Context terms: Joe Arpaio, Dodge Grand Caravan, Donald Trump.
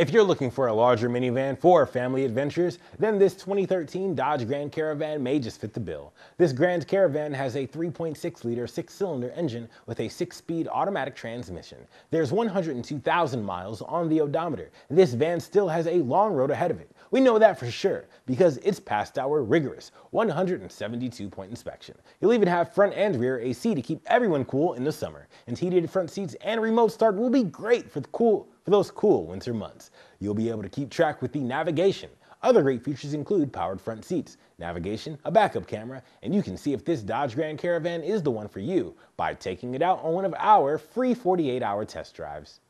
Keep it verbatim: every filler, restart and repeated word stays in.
If you're looking for a larger minivan for family adventures, then this twenty thirteen Dodge Grand Caravan may just fit the bill. This Grand Caravan has a three point six liter six-cylinder engine with a six-speed automatic transmission. There's one hundred two thousand miles on the odometer, and this van still has a long road ahead of it. We know that for sure because it's passed our rigorous one hundred seventy-two point inspection. You'll even have front and rear A C to keep everyone cool in the summer, and heated front seats and remote start will be great for the cool For those cool winter months. You'll be able to keep track with the navigation. Other great features include powered front seats, navigation, a backup camera, and you can see if this Dodge Grand Caravan is the one for you by taking it out on one of our free forty-eight hour test drives.